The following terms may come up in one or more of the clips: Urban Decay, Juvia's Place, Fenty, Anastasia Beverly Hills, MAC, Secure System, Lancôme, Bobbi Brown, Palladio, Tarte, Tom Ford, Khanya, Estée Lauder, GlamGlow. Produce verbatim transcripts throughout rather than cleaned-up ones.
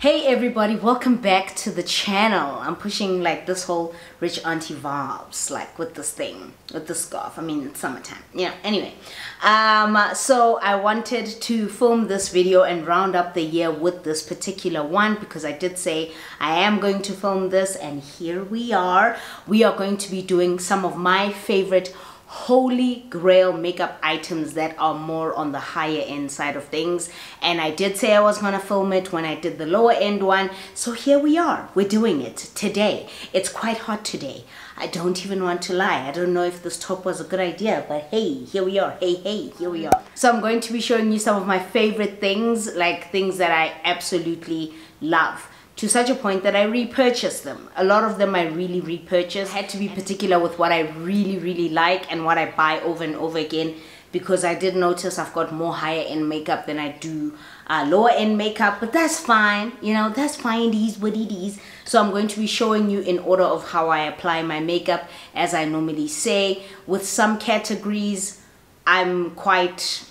Hey everybody, welcome back to the channel. I'm pushing like this whole rich auntie vibes, like with this thing, with this scarf. I mean, it's summertime, you know. Anyway, um, so I wanted to film this video and round up the year with this particular one because I did say I am going to film this, and here we are. We are going to be doing some of my favorite holy grail makeup items that are more on the higher end side of things, and I did say I was gonna film it when I did the lower end one, so here we are. We're doing it today. It's quite hot today. I don't even want to lie. I don't know if this top was a good idea, but hey, here we are. Hey, hey, here we are. So I'm going to be showing you some of my favorite things, like things that I absolutely love, to such a point that I repurchased them. A lot of them I really repurchased. I had to be particular with what I really, really like and what I buy over and over again, because I did notice I've got more higher end makeup than I do uh, lower end makeup, but that's fine. You know, that's fine, these what it is. So I'm going to be showing you in order of how I apply my makeup, as I normally say. With some categories, I'm quite,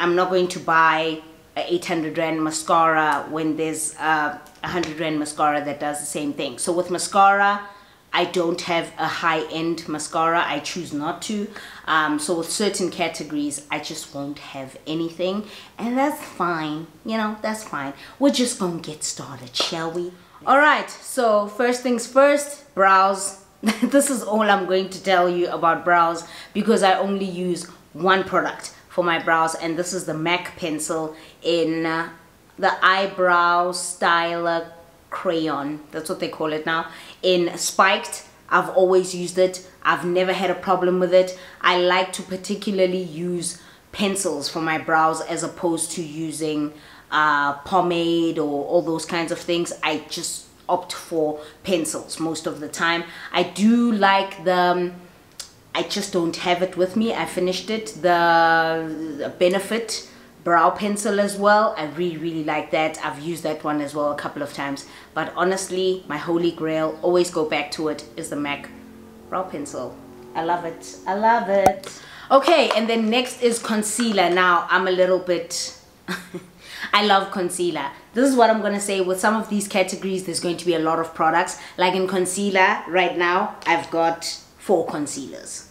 I'm not going to buy eight hundred rand mascara when there's a one hundred rand mascara that does the same thing. So with mascara, I don't have a high-end mascara. I choose not to. Um, so with certain categories, I just won't have anything, and that's fine. You know, that's fine. We're just gonna get started, shall we? All right, so first things first, brows. This is all I'm going to tell you about brows, because I only use one product for my brows, and this is the MAC pencil in uh, the eyebrow styler crayon, that's what they call it now, in Spiked. I've always used it. I've never had a problem with it. I like to particularly use pencils for my brows as opposed to using uh, pomade or all those kinds of things. I just opt for pencils most of the time. I do like the um, I just don't have it with me. I finished it, the Benefit brow pencil as well. I really, really like that. I've used that one as well a couple of times. But honestly, my holy grail, always go back to it, is the MAC brow pencil. I love it. I love it. Okay, and then next is concealer. Now, I'm a little bit... I love concealer. This is what I'm gonna say. With some of these categories, there's going to be a lot of products. Like in concealer, right now, I've got four concealers.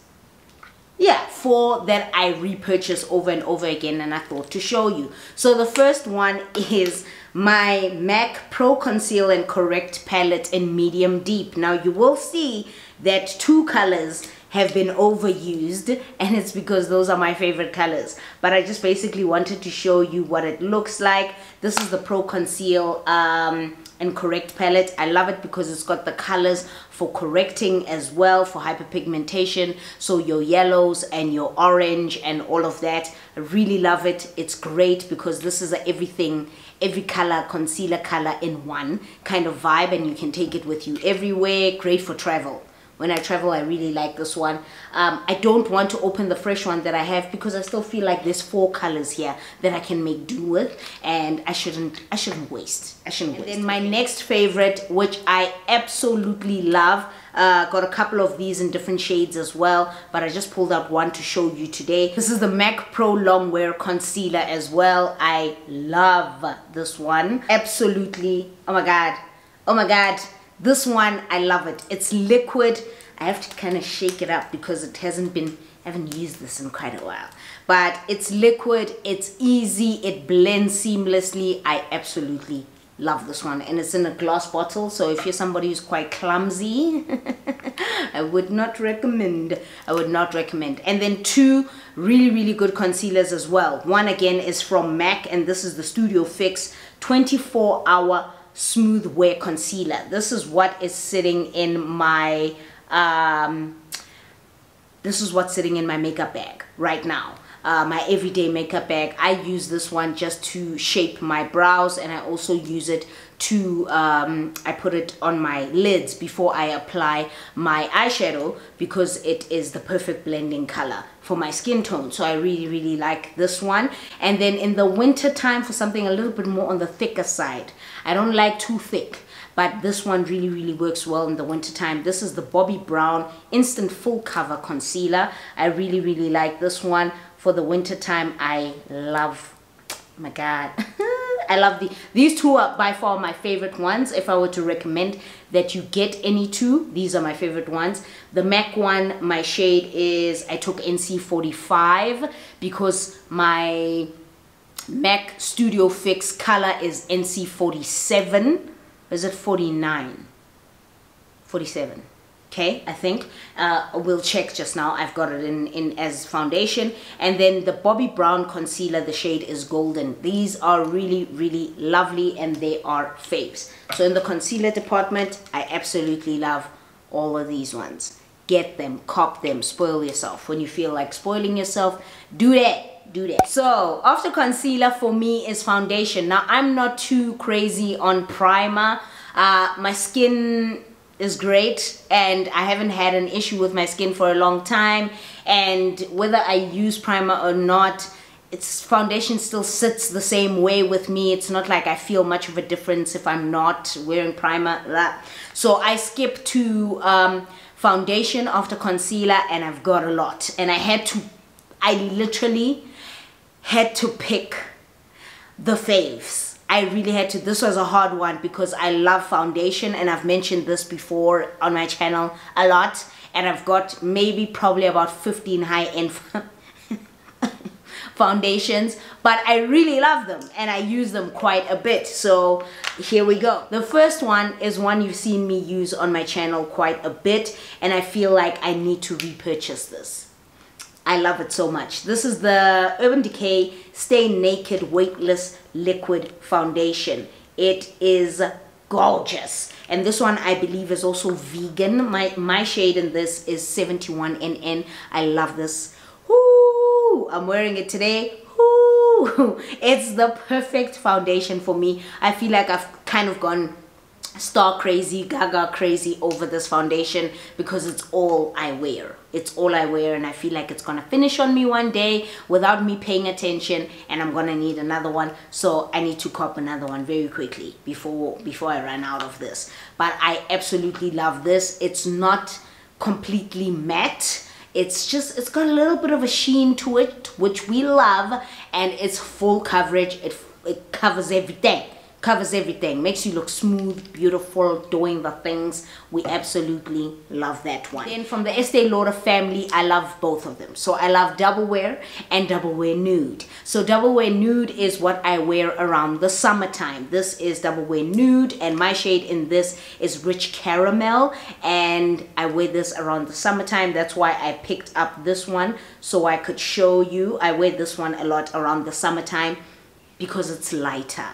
Yeah, four that I repurchase over and over again, and I thought to show you. So the first one is my MAC Pro Conceal and Correct palette in medium deep. Now you will see that two colors have been overused, and it's because those are my favorite colors, but I just basically wanted to show you what it looks like. This is the Pro Conceal um, and Correct palette. I love it because it's got the colors for correcting as well, for hyperpigmentation, so your yellows and your orange and all of that. I really love it. It's great because this is a everything, every color, concealer color in one kind of vibe, and you can take it with you everywhere. Great for travel. When I travel, I really like this one. Um, I don't want to open the fresh one that I have because I still feel like there's four colors here that I can make do with, and I shouldn't, I shouldn't waste. I shouldn't waste. And then my next favorite, which I absolutely love, uh, got a couple of these in different shades as well, but I just pulled out one to show you today. This is the MAC Pro Longwear Concealer as well. I love this one. Absolutely. Oh my God. Oh my God. This one, I love it. It's liquid. I have to kind of shake it up because it hasn't been, I haven't used this in quite a while. But it's liquid, it's easy, it blends seamlessly. I absolutely love this one. And it's in a glass bottle, so if you're somebody who's quite clumsy, I would not recommend. I would not recommend. And then two really, really good concealers as well. One again is from MAC, and this is the Studio Fix twenty-four hour Smooth Wear Concealer. This is what is sitting in my um this is what's sitting in my makeup bag right now, uh, my everyday makeup bag. I use this one just to shape my brows, and I also use it to um I put it on my lids before I apply my eyeshadow, because it is the perfect blending color for my skin tone. So I really, really like this one. And then in the winter time, for something a little bit more on the thicker side, I don't like too thick, but this one really, really works well in the winter time. This is the Bobbi Brown Instant Full Cover Concealer. I really, really like this one for the winter time. I love, oh my God. I love the these two are by far my favorite ones. If I were to recommend that you get any two, these are my favorite ones. The MAC one, my shade is, I took N C forty-five because my MAC Studio Fix color is N C forty-seven. Is it forty-nine? forty-seven. Okay, I think uh, we'll check just now. I've got it in, in as foundation. And then the Bobbi Brown concealer, the shade is Golden. These are really, really lovely and they are faves. So in the concealer department, I absolutely love all of these ones. Get them, cop them, spoil yourself. When you feel like spoiling yourself, do that. Do that. So after concealer for me is foundation. Now I'm not too crazy on primer. Uh, my skin is great and I haven't had an issue with my skin for a long time, and whether I use primer or not, it's foundation still sits the same way with me. It's not like I feel much of a difference if I'm not wearing primer. So I skip to um, foundation after concealer, and I've got a lot, and I had to I literally had to pick the faves. I really had to. This was a hard one because I love foundation, and I've mentioned this before on my channel a lot, and I've got maybe probably about fifteen high-end foundations, but I really love them and I use them quite a bit. So here we go. The first one is one you've seen me use on my channel quite a bit, and I feel like I need to repurchase this. I love it so much. This is the Urban Decay Stay Naked Weightless Liquid Foundation. It is gorgeous. And this one I believe is also vegan. My, my shade in this is seventy-one N N. I love this. Woo! I'm wearing it today. Woo! It's the perfect foundation for me. I feel like I've kind of gone star crazy, gaga crazy over this foundation because it's all I wear. It's all I wear, and I feel like it's gonna finish on me one day without me paying attention, and I'm gonna need another one. So I need to cop another one very quickly before before I run out of this. But I absolutely love this. It's not completely matte. It's just, it's got a little bit of a sheen to it, which we love, and it's full coverage. It, it covers everything. Covers everything, makes you look smooth, beautiful, doing the things. We absolutely love that one. Then from the Estée Lauder family, I love both of them. So I love Double Wear and Double Wear Nude. So Double Wear Nude is what I wear around the summertime. This is Double Wear Nude, and my shade in this is Rich Caramel, and I wear this around the summertime. That's why I picked up this one, so I could show you. I wear this one a lot around the summertime because it's lighter.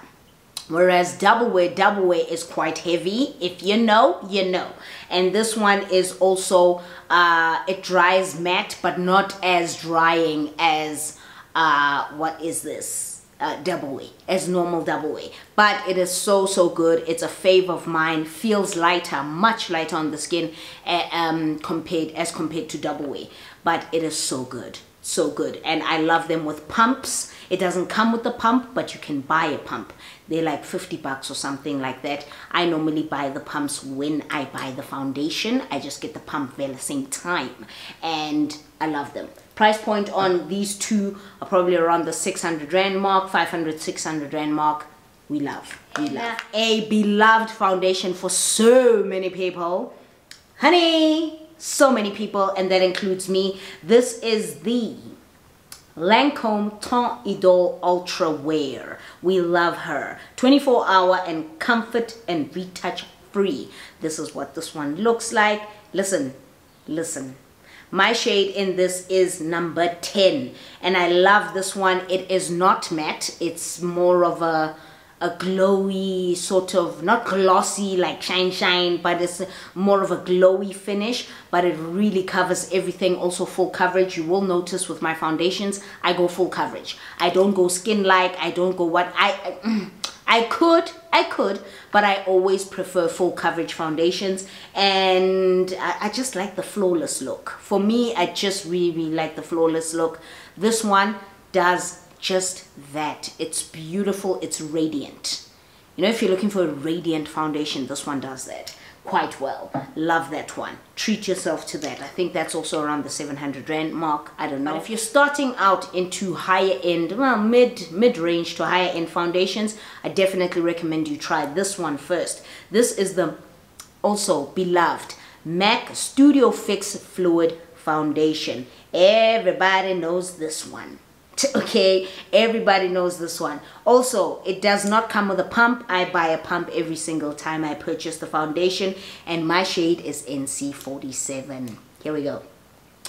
Whereas Double Wear, Double Wear is quite heavy. If you know, you know. And this one is also, uh, it dries matte, but not as drying as, uh, what is this? Uh, Double Wear, as normal Double Wear. But it is so, so good. It's a fave of mine. Feels lighter, much lighter on the skin uh, um, compared as compared to Double Wear. But it is so good. So good, and I love them with pumps. It doesn't come with the pump, but you can buy a pump. They're like fifty bucks or something like that. I normally buy the pumps when I buy the foundation. I just get the pump at the same time, and I love them. Price point on these two are probably around the six hundred rand mark, five hundred, six hundred rand mark. We love, we love. A beloved foundation for so many people. Honey! So many people, and that includes me. This is the Lancôme Ton Idol Ultra Wear. We love her. twenty-four hour and comfort and retouch free. This is what this one looks like. Listen, listen. My shade in this is number ten, and I love this one. It is not matte. It's more of a a glowy sort of, not glossy like shine shine, but it's more of a glowy finish, but it really covers everything. Also full coverage. You will notice with my foundations, I go full coverage. I don't go skin like, I don't go what I, I I could, I could, but I always prefer full coverage foundations, and I, I just like the flawless look. For me, I just really, really like the flawless look. This one does just that. It's beautiful, it's radiant. You know, if you're looking for a radiant foundation, this one does that. quite well. Love that one. Treat yourself to that. I think that's also around the seven hundred rand mark. I don't know. But if you're starting out into higher end, well, mid, mid-range to higher end foundations, I definitely recommend you try this one first. This is the also beloved MAC Studio Fix Fluid Foundation. Everybody knows this one. Okay, everybody knows this one. Also, it does not come with a pump. I buy a pump every single time I purchase the foundation, and my shade is N C forty-seven. Here we go.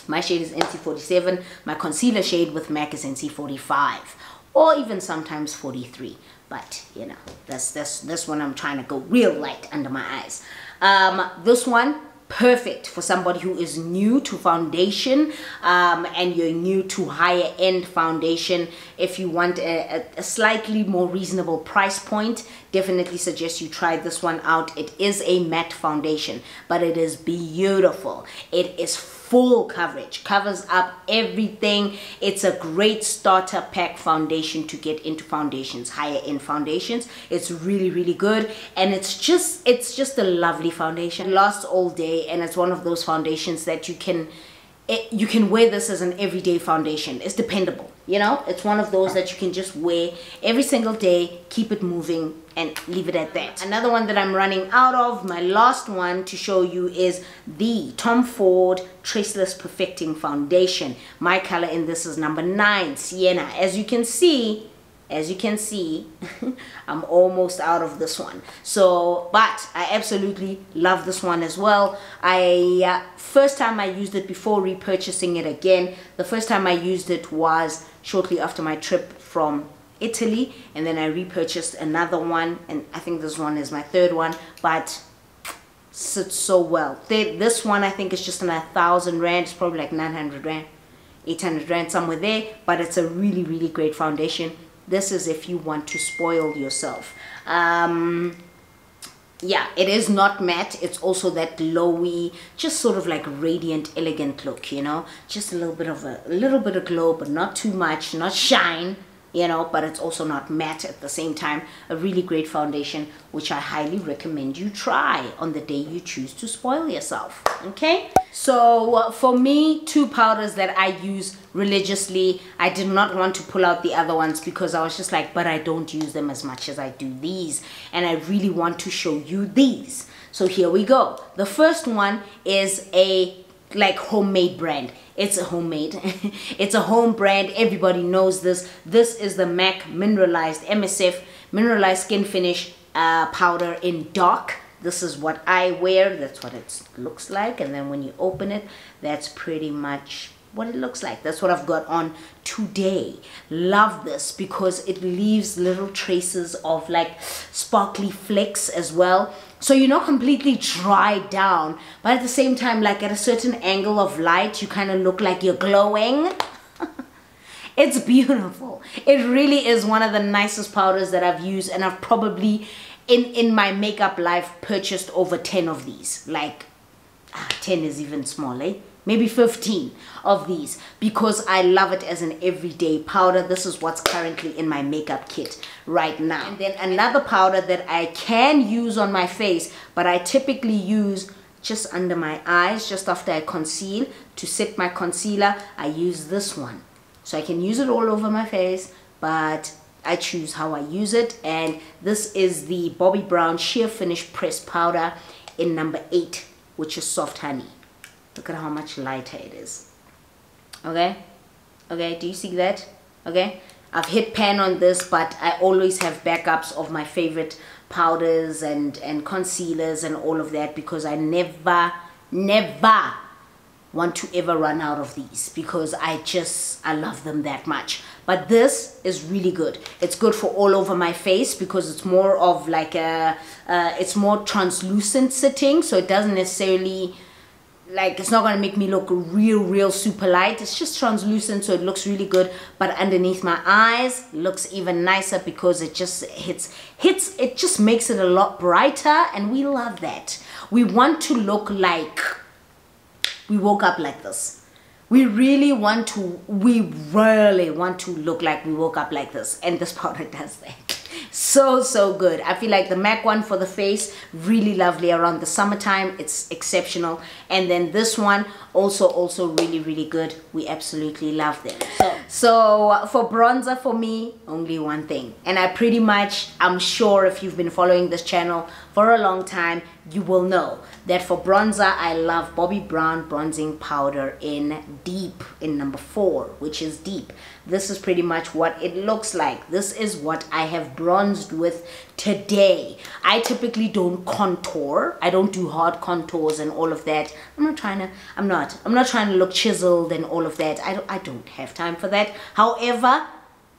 My shade is N C forty-seven. My concealer shade with MAC is N C forty-five, or even sometimes forty-three. But you know, that's that's this one I'm trying to go real light under my eyes. Um, this one. Perfect for somebody who is new to foundation, um, and you're new to higher end foundation. If you want a, a slightly more reasonable price point, definitely suggest you try this one out. It is a matte foundation, but it is beautiful. It is full coverage, covers up everything. It's a great starter pack foundation to get into foundations, higher end foundations. It's really, really good, and it's just it's just a lovely foundation. It lasts all day, and it's one of those foundations that you can it, you can wear this as an everyday foundation. It's dependable, you know. It's one of those that you can just wear every single day, keep it moving, and leave it at that. Another one that I'm running out of, my last one to show you, is the Tom Ford Traceless Perfecting Foundation. My color in this is number nine, Sienna. As you can see, as you can see, I'm almost out of this one. So, but I absolutely love this one as well. I, uh, first time I used it before repurchasing it again. The first time I used it was shortly after my trip from Italy, and then I repurchased another one, and I think this one is my third one, but sits so well. They, this one I think is just on a thousand rand. It's probably like nine hundred rand, eight hundred rand, somewhere there, but it's a really, really great foundation. This is if you want to spoil yourself. Um, yeah, it is not matte. It's also that glowy, just sort of like radiant, elegant look, you know, just a little bit of a, a little bit of glow, but not too much, not shine, you know, but it's also not matte at the same time. A really great foundation, which I highly recommend you try on the day you choose to spoil yourself. Okay, so uh, for me, two powders that I use religiously. I did not want to pull out the other ones because I was just like, but I don't use them as much as I do these, and I really want to show you these. So here we go. The first one is a like homemade brand. It's a homemade it's a home brand. Everybody knows this. This is the MAC mineralized M S F mineralized skin finish uh, powder in dark. This is what I wear. That's what it looks like, and then when you open it, that's pretty much what it looks like. That's what I've got on today. Love this because it leaves little traces of like sparkly flecks as well, so you're not completely dry down, but at the same time, like at a certain angle of light, you kind of look like you're glowing. It's beautiful. It really is one of the nicest powders that I've used, and I've probably in in my makeup life purchased over ten of these. Like ah, ten is even smaller, eh? Maybe fifteen of these, because I love it as an everyday powder. This is what's currently in my makeup kit right now. And then another powder that I can use on my face, but I typically use just under my eyes, just after I conceal, to set my concealer. I use this one. So I can use it all over my face, but I choose how I use it. And this is the Bobbi Brown Sheer Finish Press Powder in number eight, which is Soft Honey. Look at how much lighter it is. Okay, okay, do you see that? Okay, I've hit pan on this, but I always have backups of my favorite powders and and concealers and all of that, because I never never want to ever run out of these, because I just I love them that much. But this is really good. It's good for all over my face because it's more of like a uh, it's more translucent sitting, so it doesn't necessarily like, it's not going to make me look real, real super light. It's just translucent, so it looks really good. But underneath my eyes, looks even nicer because it just hits, hits, it just makes it a lot brighter, and we love that. We want to look like we woke up like this. We really want to, we really want to look like we woke up like this. And this powder does that. so so good. I feel like the MAC one for the face, really lovely around the summertime, it's exceptional. And then this one also also really really good. We absolutely love them. So, so for bronzer, for me, only one thing, and I pretty much, I'm sure if you've been following this channel for a long time, you will know that for bronzer, I love Bobbi Brown bronzing powder in deep, in number four, which is deep. This is pretty much what it looks like. This is what I have bronzed with today. I typically don't contour. I don't do hard contours and all of that. I'm not trying to, I'm not, I'm not trying to look chiseled and all of that. I don't, I don't have time for that. However,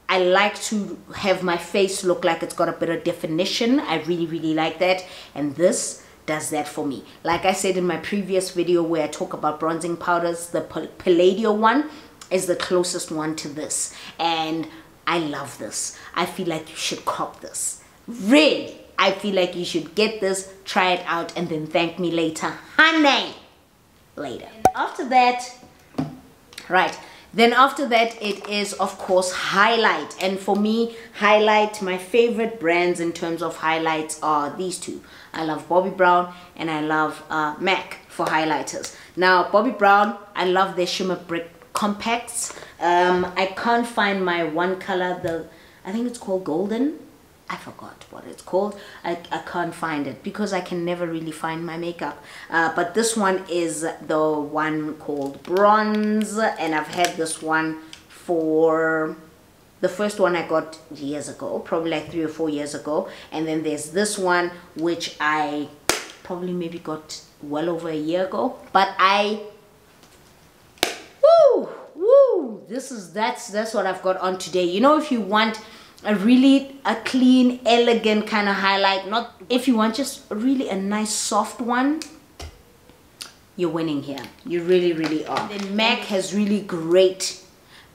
I like to have my face look like it's got a bit of definition. I really, really like that. And this does that for me. Like I said in my previous video where I talk about bronzing powders, the Palladio one is the closest one to this. And I love this. I feel like you should cop this. Really, I feel like you should get this, try it out, and then thank me later. Honey! Later. And after that, right. Then after that, it is, of course, highlight. And for me, highlight, my favorite brands in terms of highlights are these two. I love Bobbi Brown and I love uh, MAC for highlighters. Now, Bobbi Brown, I love their Shimmer Brick Compacts. Um, I can't find my one color, the I think it's called Golden. I forgot what it's called. I, I can't find it because I can never really find my makeup. Uh, but this one is the one called Bronze, and I've had this one for, the first one I got years ago, probably like three or four years ago. And then there's this one, which I probably maybe got well over a year ago. But I, woo, woo, this is, that's, that's what I've got on today. You know, if you want a really a clean, elegant kind of highlight, not, if you want just really a nice soft one, you're winning here. You really really are. Then MAC has really great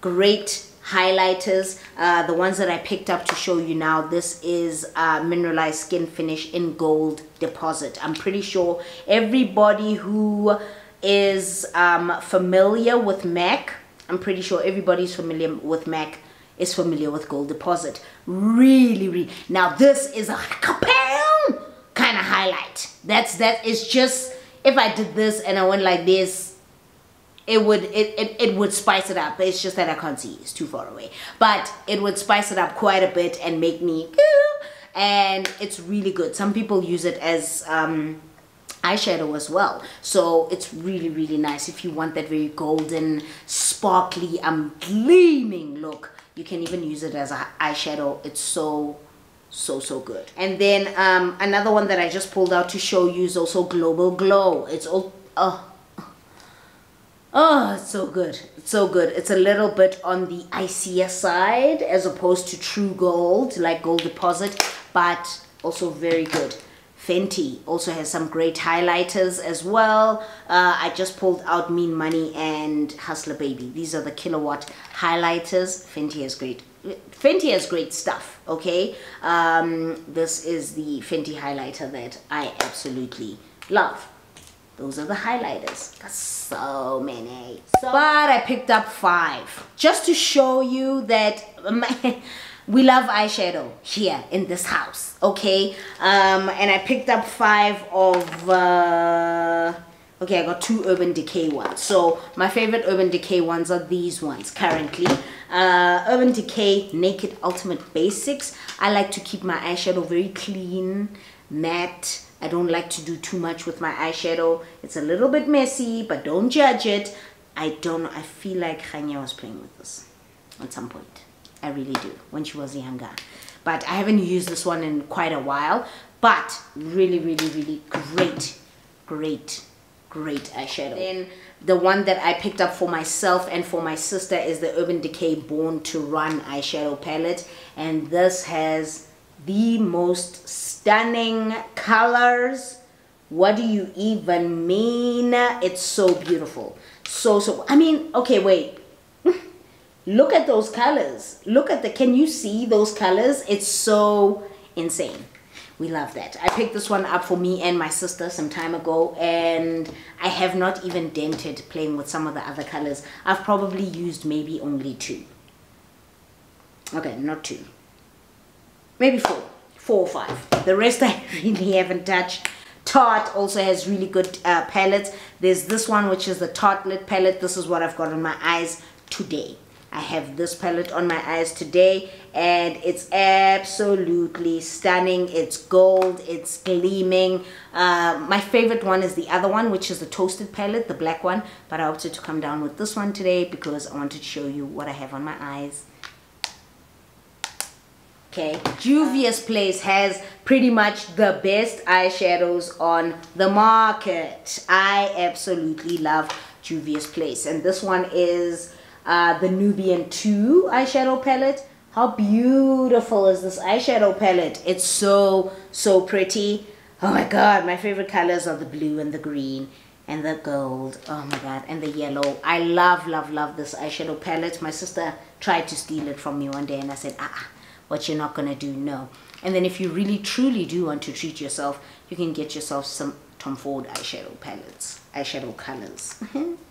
great highlighters. Uh, the ones that I picked up to show you now, this is uh, Mineralized Skin Finish in Gold Deposit. I'm pretty sure everybody who is um, familiar with MAC, I'm pretty sure everybody's familiar with MAC is familiar with Gold Deposit. Really, really. Now this is a kapow kind of highlight. That's, that is just, if I did this and I went like this, it would, it, it, it would spice it up. It's just that I can't see, it's too far away. But it would spice it up quite a bit and make me, and it's really good. Some people use it as um, eyeshadow as well. So it's really, really nice. If you want that very golden, sparkly, um, gleaming look, you can even use it as an eyeshadow. It's so, so, so good. And then um, another one that I just pulled out to show you is also Global Glow. It's all, oh, oh, it's so good. It's so good. It's a little bit on the icier side as opposed to true gold, like Gold Deposit, but also very good. Fenty also has some great highlighters as well. Uh, I just pulled out Mean Money and Hustler Baby. These are the kilowatt highlighters. Fenty has great, Fenty has great stuff, okay? Um, this is the Fenty highlighter that I absolutely love. Those are the highlighters. That's so many. So, but I picked up five just to show you that my, we love eyeshadow here in this house, okay? Um, and I picked up five of, uh, okay, I got two Urban Decay ones. So my favorite Urban Decay ones are these ones currently. Uh, Urban Decay Naked Ultimate Basics. I like to keep my eyeshadow very clean, matte. I don't like to do too much with my eyeshadow. It's a little bit messy, but don't judge it. I don't, I feel like Khanya was playing with this at some point. I really do, when she was younger. But I haven't used this one in quite a while. But really, really, really great, great, great eyeshadow. Then the one that I picked up for myself and for my sister is the Urban Decay Born to Run eyeshadow palette. And this has the most stunning colors. What do you even mean? It's so beautiful. So, so, I mean, okay, wait. Look at those colors. Look at the, can you see those colors? It's so insane. We love that. I picked this one up for me and my sister some time ago, and I have not even dented playing with some of the other colors. I've probably used maybe only two. Okay, not two. Maybe four. four or five. The rest I really haven't touched. Tarte also has really good uh, palettes. There's this one which is the Tarte Lit palette. This is what I've got on my eyes today. I have this palette on my eyes today and it's absolutely stunning. It's gold, it's gleaming. Uh, my favorite one is the other one, which is the toasted palette, the black one, but I opted to come down with this one today because I wanted to show you what I have on my eyes. Okay, Juvia's Place has pretty much the best eyeshadows on the market. I absolutely love Juvia's Place, and this one is Uh, the Nubian two eyeshadow palette. How beautiful is this eyeshadow palette? It's so, so pretty. Oh my god, my favorite colors are the blue and the green and the gold. Oh my god, and the yellow. I love, love, love this eyeshadow palette. My sister tried to steal it from me one day and I said, ah, ah, what you're not gonna do, no. And then if you really, truly do want to treat yourself, you can get yourself some Tom Ford eyeshadow palettes, eyeshadow colors,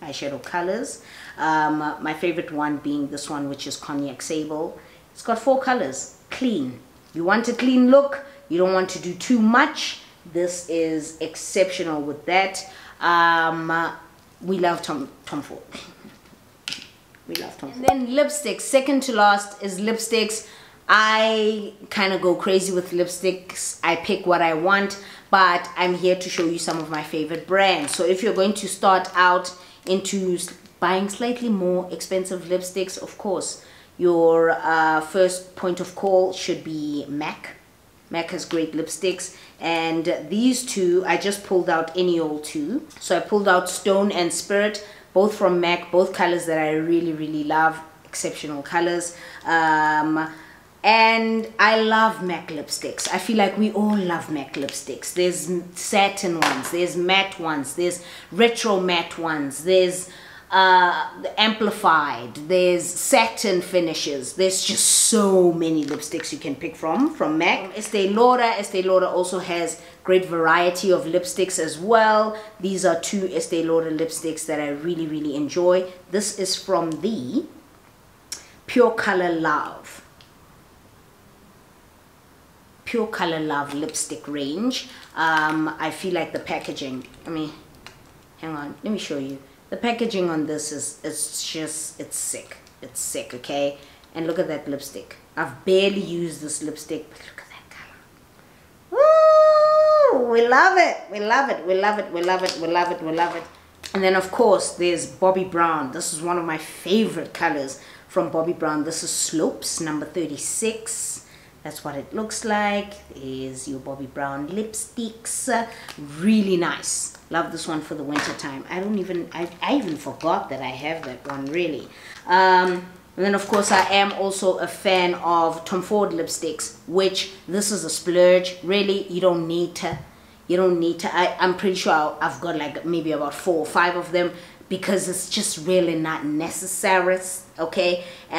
eyeshadow colors. Um, my favorite one being this one, which is Cognac Sable. It's got four colors, clean. You want a clean look, you don't want to do too much. This is exceptional with that. Um, uh, we love Tom, Tom Ford. We love Tom Ford. And then lipsticks, second to last is lipsticks. I kind of go crazy with lipsticks. I pick what I want, but I'm here to show you some of my favorite brands. So if you're going to start out into buying slightly more expensive lipsticks, of course, your uh, first point of call should be MAC. MAC has great lipsticks, and these two, I just pulled out any old two. So I pulled out Stone and Spirit, both from MAC, both colors that I really, really love, exceptional colors. Um, And I love MAC lipsticks. I feel like we all love MAC lipsticks. There's satin ones, there's matte ones, there's retro matte ones, there's uh, amplified, there's satin finishes. There's just so many lipsticks you can pick from, from MAC. Estée Lauder, Estée Lauder also has great variety of lipsticks as well. These are two Estée Lauder lipsticks that I really, really enjoy. This is from the Pure Color Love. Pure Color Love lipstick range. Um, I feel like the packaging, I mean, hang on, let me show you. The packaging on this is, it's just, it's sick. It's sick, okay? And look at that lipstick. I've barely used this lipstick, but look at that color. Woo! We love it, we love it, we love it, we love it, we love it, we love it. And then of course, there's Bobbi Brown. This is one of my favorite colors from Bobbi Brown. This is Slopes, number thirty-six. That's what it looks like. Is your Bobbi Brown lipsticks. Really nice. Love this one for the winter time. I don't even, I, I even forgot that I have that one, really. Um, and then of course I am also a fan of Tom Ford lipsticks, which this is a splurge. Really, you don't need to. You don't need to. I, I'm pretty sure I've got like maybe about four or five of them, because it's just really not necessary, okay?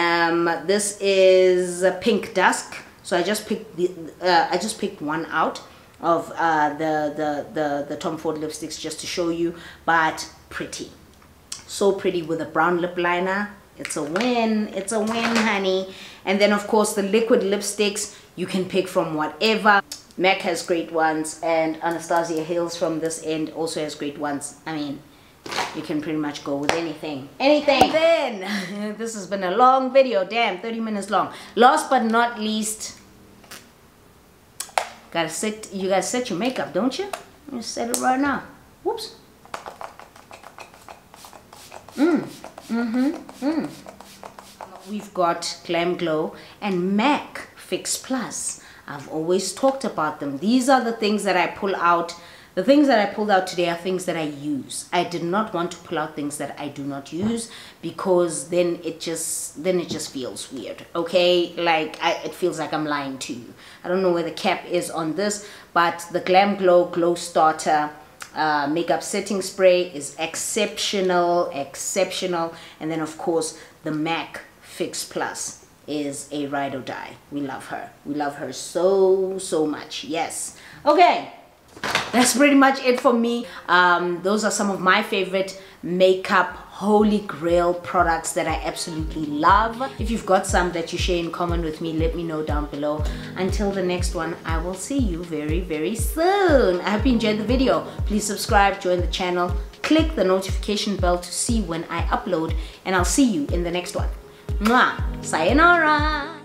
Um, this is Pink Dusk. So I just picked the, uh, I just picked one out of uh, the, the, the, the Tom Ford lipsticks just to show you, but pretty. So pretty with a brown lip liner. It's a win, it's a win, honey. And then of course the liquid lipsticks, you can pick from whatever. MAC has great ones, and Anastasia Hills from this end also has great ones. I mean, you can pretty much go with anything. Anything! And then, this has been a long video, damn, thirty minutes long. Last but not least, gotta set, you gotta set your makeup, don't you? I'm gonna set it right now. Whoops. Mm, mm-hmm, mm. We've got GlamGlow and MAC Fix Plus. I've always talked about them. These are the things that I pull out. The things that I pulled out today are things that I use. I did not want to pull out things that I do not use, because then it just then it just feels weird, okay? Like, I, it feels like I'm lying to you. I don't know where the cap is on this, but the GlamGlow Glow Starter uh, Makeup Setting Spray is exceptional, exceptional. And then, of course, the MAC Fix Plus is a ride or die. We love her. We love her so, so much. Yes. Okay. That's pretty much it for me. Um, those are some of my favorite makeup holy grail products that I absolutely love. If you've got some that you share in common with me, let me know down below. Until the next one, I will see you very, very soon. I hope you enjoyed the video. Please subscribe, join the channel, click the notification bell to see when I upload, and I'll see you in the next one. Mwah! Sayonara!